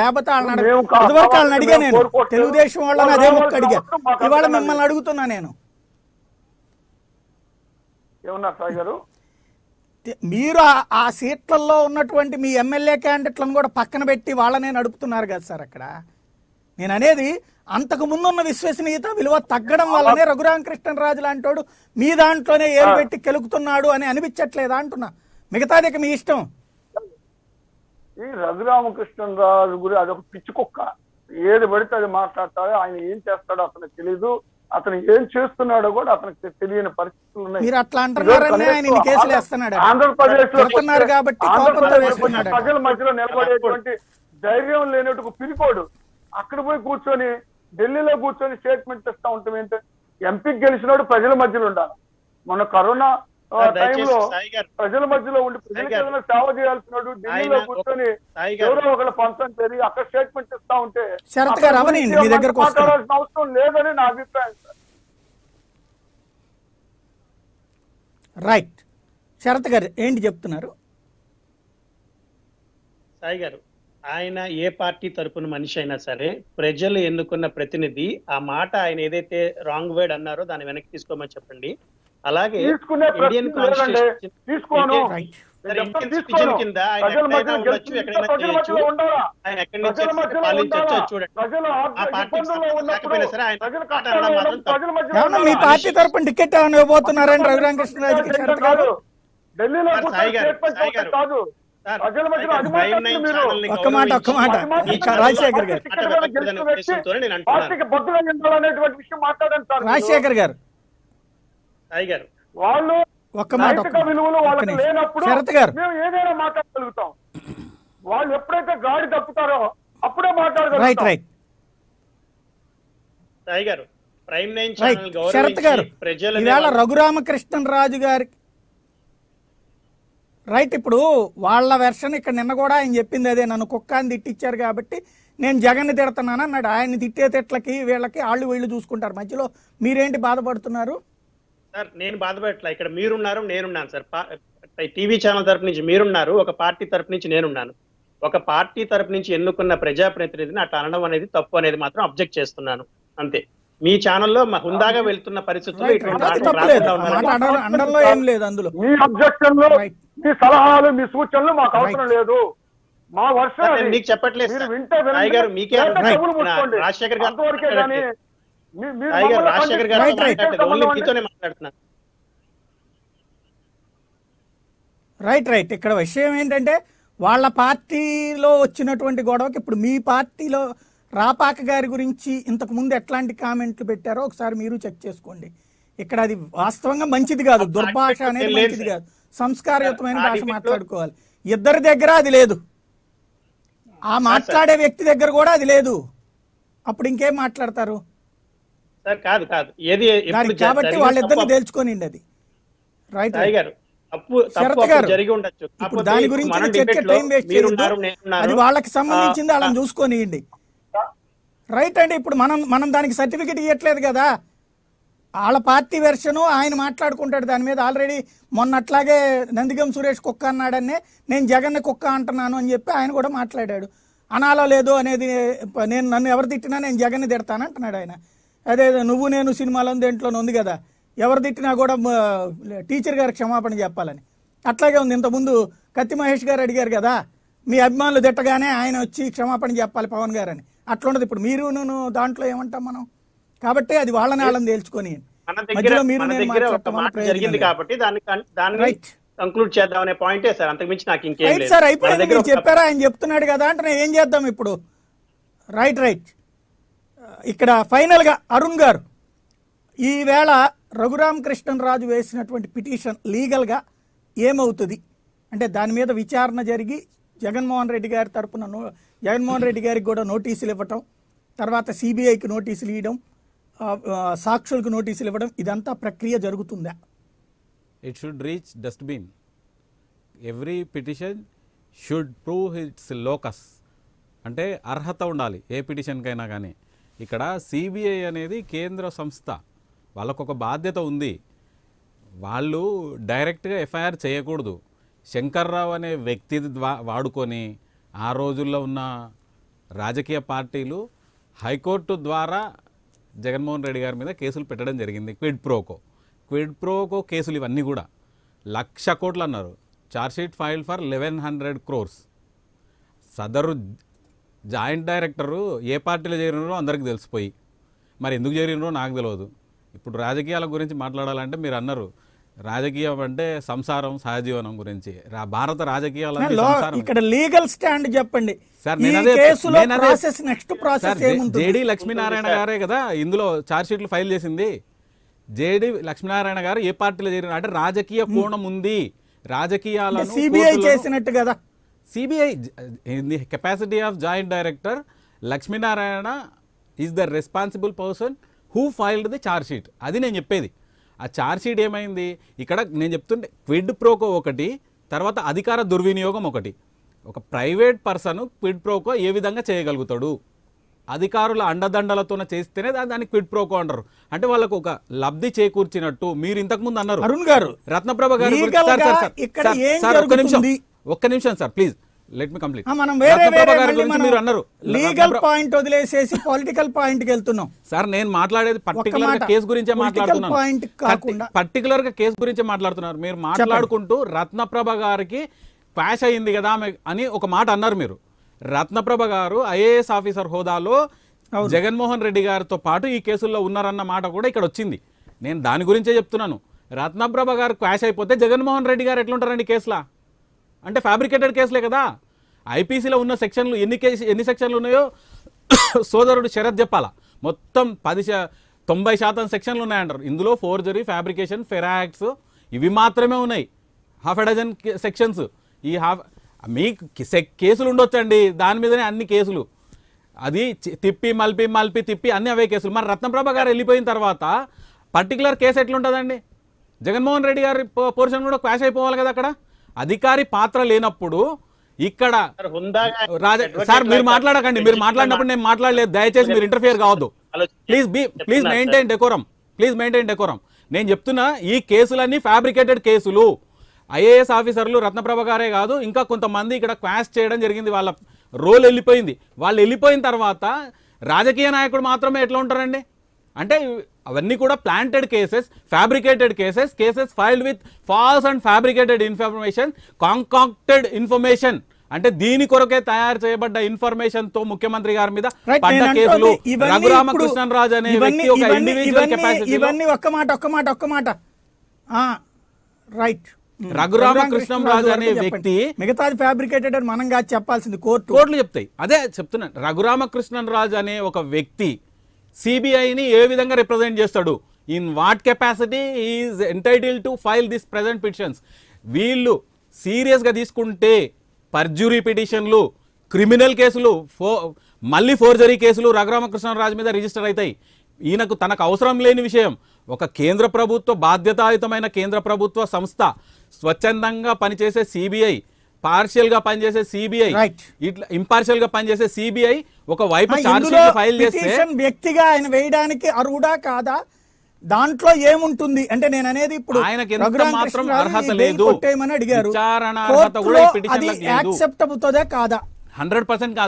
లేకపోతే వాళ్ళని ఇదివరకు వాళ్ళని అడిగా నేను, తెలుగుదేశం వాళ్ళని అదే ముక్క అడిగా, ఇవాళ మిమ్మల్ని అడుగుతున్నా నేను. మీరు ఆ సీట్లలో ఉన్నటువంటి మీ ఎమ్మెల్యే క్యాండిడేట్లను కూడా పక్కన పెట్టి వాళ్ళనే నడుపుతున్నారు కదా సార్. అక్కడ నేను అనేది అంతకు ముందున్న విశ్వసనీయత విలువ తగ్గడం వల్లనే రఘురామకృష్ణరాజు లాంటి వాడు మీ దాంట్లోనే ఏం పెట్టి కెలుకుతున్నాడు అని అనిపించట్లేదా అంటున్నా. మిగతాది ఇక మీ ఇష్టం. ఈ రఘురామకృష్ణరాజు గురి అదొక పిచ్చికొక్క, ఏది పడితే అది మాట్లాడతాడు. ఆయన ఏం చేస్తాడో అతనికి తెలీదు, అతను ఏం చేస్తున్నాడో కూడా అతనికి తెలియని పరిస్థితులు ఉన్నాయి. ఆంధ్రప్రదేశ్ ప్రజల మధ్యలో నిలబడేటువంటి ధైర్యం లేనట్టుకు పిలిపోడు. అక్కడ పోయి కూర్చొని ఢిల్లీలో కూర్చొని స్టేట్మెంట్ ఇస్తా ఉంటాం ఏంటి? ఎంపీకి గెలిచినాడు ప్రజల మధ్యలో ఉండాలి. మన కరోనా టైంలో ప్రజల మధ్యలో ఉండి ప్రజల సేవ చేయాల్సినాడు. ఢిల్లీలో కూర్చొని ఎవరో ఒకళ్ళ ఫంక్షన్ చేరి అక్కడ స్టేట్మెంట్ ఇస్తా ఉంటే మాట్లాడాల్సిన అవసరం లేదని నా అభిప్రాయం సార్. రైట్ శరత్ గారు ఏంటి చెప్తున్నారు? సాయి గారు, ఆయన ఏ పార్టీ తరపున మనిషి అయినా సరే ప్రజలు ఎన్నుకున్న ప్రతినిధి. ఆ మాట ఆయన ఏదైతే రాంగ్ వర్డ్ అన్నారో దాన్ని వెనక్కి తీసుకోమని చెప్పండి. అలాగే ఇండియన్ కాన్స్టిట్యూషన్ కింద ఆయన ఎక్కడి నుంచి పాలించవచ్చు చూడండి. ఆ పార్టీకి కాకపోయినా సరే ఆయన పార్టీ తరపున టికెట్ ఇవ్వబోతున్నారని రఘురామకృష్ణరాజు గారు. రాజశేఖర్ గారు ఒక్క మాట శరత్ గారు, వాళ్ళు ఎప్పుడైతే గాడి తప్పుతారో అప్పుడే మాట్లాడగలుగుతాం. శరత్ గారు ఇవాళ రఘురామకృష్ణరాజు గారి రైట్, ఇప్పుడు వాళ్ళ వెర్షన్ ఇక్కడ నిన్న కూడా ఆయన చెప్పింది అదే, నన్ను కుక్క అని తిట్టిచ్చారు కాబట్టి నేను జగన్ని తిడుతున్నాను అన్నాడు. ఆయన తిట్టే తిట్లకి వీళ్ళకి వాళ్ళు వీళ్ళు చూసుకుంటారు, మధ్యలో మీరేంటి బాధపడుతున్నారు? సార్ నేను బాధపడట్లా, ఇక్కడ మీరున్నారు నేనున్నాను సార్. టీవీ ఛానల్ తరపు నుంచి మీరున్నారు, ఒక పార్టీ తరపు నుంచి నేనున్నాను. ఒక పార్టీ తరపు నుంచి ఎన్నుకున్న ప్రజాప్రతినిధిని అట్లా అనడం అనేది తప్పు అనేది మాత్రం అబ్జెక్ట్ చేస్తున్నాను అంతే. మీ ఛానల్లో హుందాగా వెళ్తున్న పరిస్థితుల్లో మీ అబ్జెక్షన్లు మీ సలహాలు మీ సూచనలు మాకు అవసరం లేదు. మా వర్షం మీకు చెప్పట్లేదు రాజశేఖర్ గారు. రాజశేఖర్ గారు మాట్లాడుతున్నారు. రైట్ రైట్ ఇక్కడ విషయం ఏంటంటే వాళ్ళ పార్టీలో వచ్చినటువంటి గొడవకి ఇప్పుడు మీ పార్టీలో రాపాక గారి గురించి ఇంతకు ముందు ఎట్లాంటి కామెంట్లు పెట్టారో ఒకసారి మీరు చెక్ చేసుకోండి. ఇక్కడ అది వాస్తవంగా మంచిది కాదు, దుర్భాష అనేది మంచిది కాదు, సంస్కారయుతమైన భాష మాట్లాడుకోవాలి. ఇద్దరి దగ్గర అది లేదు, ఆ మాట్లాడే వ్యక్తి దగ్గర కూడా అది లేదు, అప్పుడు ఇంకేం మాట్లాడతారు? కాబట్టి వాళ్ళిద్దరిని తేల్చుకోనిండి అది. రైట్ గారు దాని గురించి అది వాళ్ళకి సంబంధించింది, వాళ్ళని చూసుకొనియండి. రైట్ అండి, ఇప్పుడు మనం దానికి సర్టిఫికెట్ ఇవ్వట్లేదు కదా. వాళ్ళ పార్టీ వెర్షను ఆయన మాట్లాడుకుంటాడు దాని మీద. ఆల్రెడీ మొన్న అట్లాగే నందిగం సురేష్ కుక్క అన్నాడనే నేను జగన్ కుక్క అంటున్నాను అని చెప్పి ఆయన కూడా మాట్లాడాడు. అనాలో లేదు అనేది, నేను నన్ను ఎవరు తిట్టినా నేను జగన్ని తిడతాను అంటున్నాడు ఆయన. అదే నువ్వు నేను సినిమాలో దేంట్లోనే ఉంది కదా, ఎవరు తిట్టినా కూడా టీచర్ గారు క్షమాపణ చెప్పాలని అట్లాగే ఉంది. ఇంతకుముందు కత్తి మహేష్ గారు అడిగారు కదా, మీ అభిమానులు తిట్టగానే ఆయన వచ్చి క్షమాపణ చెప్పాలి పవన్ గారు అని, అట్లుండదు ఇప్పుడు. మీరు నేను దాంట్లో ఏమంటాం మనం, కాబట్టి అది వాళ్ళని వాళ్ళని తేల్చుకొని మధ్యలో మీరు జరిగింది కాబట్టి సార్ అయిపోయింది. మీరు చెప్పారా ఆయన చెప్తున్నాడు కదా అంటే నేను ఏం చేద్దాం ఇప్పుడు. రైట్ రైట్ ఇక్కడ ఫైనల్గా అరుణ్ గారు, ఈవేళ రఘురామకృష్ణరాజు వేసినటువంటి పిటిషన్ లీగల్గా ఏమవుతుంది అంటే దాని మీద విచారణ జరిగి జగన్మోహన్ రెడ్డి గారి తరఫున జగన్మోహన్ రెడ్డి గారికి కూడా నోటీసులు ఇవ్వటం, తర్వాత సిబిఐకి నోటీసులు ఇవ్వడం, సాక్షులకు నోటీసులు ఇవ్వడం, ఇదంతా ప్రక్రియ జరుగుతుందా? It should reach dustbin. Every petition should prove its locus, అంటే అర్హత ఉండాలి ఏ పిటిషన్కైనా. కానీ ఇక్కడ సిబిఐ అనేది కేంద్ర సంస్థ, వాళ్ళకొక బాధ్యత ఉంది. వాళ్ళు డైరెక్ట్గా ఎఫ్ఐఆర్ చేయకూడదు. శంకర్రావు అనే వ్యక్తి వాడుకొని ఆ రోజుల్లో ఉన్న రాజకీయ పార్టీలు హైకోర్టు ద్వారా జగన్మోహన్ రెడ్డి గారి మీద కేసులు పెట్టడం జరిగింది. క్విడ్ ప్రోకో కేసులు ఇవన్నీ కూడా 1,00,000 కోట్లు అన్నారు. Chargesheet file for 1,100 crores. సదరు జాయింట్ డైరెక్టరు ఏ పార్టీలో చేరినో అందరికీ తెలిసిపోయి మరి ఎందుకు చేరినో నాకు తెలియదు. ఇప్పుడు రాజకీయాల గురించి మాట్లాడాలంటే మీరు అన్నారు రాజకీయం అంటే సంసారం, సహజీవనం గురించి. భారత రాజకీయాల ఇక్కడ లీగల్ స్టాండ్ చెప్పండి. జేడి లక్ష్మీనారాయణ గారే కదా ఇందులో ఛార్జ్షీట్లు ఫైల్ చేసింది. జేడి లక్ష్మీనారాయణ గారు ఏ పార్టీలో చేరిన అంటే రాజకీయ కోణం ఉంది. రాజకీయాలను సిబిఐ చేసినట్టు కదా. CBI in the capacity of joint director Lakshminarayana is the responsible person who filed the chargesheet. అది నేను చెప్పేది. ఆ ఛార్జ్షీట్ ఏమైంది ఇక్కడ నేను చెప్తుంటే క్విడ్ ప్రోకో ఒకటి, తర్వాత అధికార దుర్వినియోగం ఒకటి. ఒక ప్రైవేట్ పర్సన్ క్విడ్ ప్రోకో ఏ విధంగా చేయగలుగుతాడు? అధికారుల అండదండలతోన చేస్తేనే దాన్ని క్విడ్ ప్రోకో అంటారు. అంటే వాళ్ళకు ఒక లబ్ధి చేకూర్చినట్టు. మీరు ఇంతకుముందు అన్నారు అరుణ్ గారు, రత్నప్రభ గారు. ఒక్క నిమిషం sir, please let me complete. మీరు అన్నారు లీగల్ పాయింట్ వదిలేసేసి పొలిటికల్ పాయింట్కి వెళ్తున్నాం సార్. నేను మాట్లాడేది పర్టికులర్ కేసు గురించే మాట్లాడుతున్నాను. పర్టికులర్ గా కేసు గురించే మాట్లాడుతున్నారు. మీరు మాట్లాడుకుంటూ రత్నప్రభ గారికి ప్యాష్ అయింది కదా అని ఒక మాట అన్నారు. మీరు రత్నప్రభ గారు ఐఏఎస్ ఆఫీసర్ హోదాలో జగన్మోహన్ రెడ్డి గారితో పాటు ఈ కేసుల్లో ఉన్నారన్న మాట కూడా ఇక్కడ వచ్చింది. నేను దాని గురించే చెప్తున్నాను. రత్నప్రభ గారు క్వాష్ అయిపోతే జగన్మోహన్ రెడ్డి గారు ఎట్లుంటారండి కేసులా? అంటే ఫ్యాబ్రికేటెడ్ కేసులే కదా. ఐపీసీలో ఉన్న సెక్షన్లు ఎన్ని సెక్షన్లు ఉన్నాయో సోదరుడు శరత్ చెప్పాలా. మొత్తం 90% సెక్షన్లు ఉన్నాయంటారు. ఇందులో ఫోర్జరీ, ఫ్యాబ్రికేషన్, ఫెరాక్ట్స్ ఇవి మాత్రమే ఉన్నాయి. 6 సెక్షన్స్. ఈ మీకు కేసులు ఉండొచ్చండి, దాని మీదనే అన్ని కేసులు. అది తిప్పి మలిపి అన్ని అవే కేసులు. మరి రత్నప్రభ గారు వెళ్ళిపోయిన తర్వాత పర్టికులర్ కేసు ఎట్లుంటుందండి? జగన్మోహన్ రెడ్డి గారి పోర్షన్ కూడా క్వాష్ అయిపోవాలి కదా. అక్కడ అధికారి పాత్ర లేనప్పుడు ఇక్కడ సార్ మీరు మాట్లాడకండి. మీరు మాట్లాడినప్పుడు నేను మాట్లాడలేదు. దయచేసి మీరు ఇంటర్ఫియర్ కావద్దు. Please maintain decorum. నేను చెప్తున్నా ఈ కేసులన్నీ ఫ్యాబ్రికేటెడ్ కేసులు. ఐఏఎస్ ఆఫీసర్లు రత్నప్రభ గారే కాదు, ఇంకా కొంతమంది ఇక్కడ క్వాష్ చేయడం జరిగింది. వాళ్ళ రోల్ వెళ్ళిపోయింది. వాళ్ళు వెళ్ళిపోయిన తర్వాత రాజకీయ నాయకుడు మాత్రమే ఎట్లా ఉంటారండి? అంటే అవన్నీ కూడా planted cases, fabricated cases, cases filed with false and fabricated information, concocted information. అంటే దీని కొరకే తయారు చేయబడ్డ ఇన్ఫర్మేషన్ తో ముఖ్యమంత్రి గారి మీద పడ్డ కేసులు. రఘురామకృష్ణరాజు అనే వ్యక్తి ఒక ఇండివిజువల్ కెపాసిటీ. ఇవన్నీ ఒక్క మాట రైట్. రఘురామకృష్ణరాజు అనే వ్యక్తి మిగతాది ఫ్యాబ్రికేటెడ్ అని మనం కాదు చెప్పాల్సింది, కోర్టులు చెప్తాయి. అదే చెప్తున్నాను. రఘురామకృష్ణరాజు అనే ఒక వ్యక్తి సిబిఐని ఏ విధంగా రిప్రజెంట్ చేస్తాడు? In what capacity is entitled to file this present petitions? వీళ్ళు సీరియస్గా తీసుకుంటే పర్జ్యూరీ పిటిషన్లు, క్రిమినల్ కేసులు, మళ్ళీ ఫోర్జరీ కేసులు రఘురామకృష్ణరాజు మీద రిజిస్టర్ అవుతాయి. ఈయనకు తనకు అవసరం లేని విషయం. ఒక కేంద్ర ప్రభుత్వ బాధ్యతాయుతమైన కేంద్ర ప్రభుత్వ సంస్థ, స్వచ్ఛందంగా పనిచేసే సిబిఐ, పార్షియల్గా పనిచేసే సిబిఐ, ఇట్లా ఇంపార్షియల్గా పనిచేసే సిబిఐ ఒక వైపు ఛార్జ్షీట్ ఫైల్ చేస్తే వ్యక్తిగా ఆయన వేయడానికి అర్హుడా కాదా? దాంట్లో ఏముంటుంది అంటే నేను అనేది ఇప్పుడు ఆయనకి మాత్రం అర్హత లేదు. విచారణ అర్హత కూడా 100% కాదు.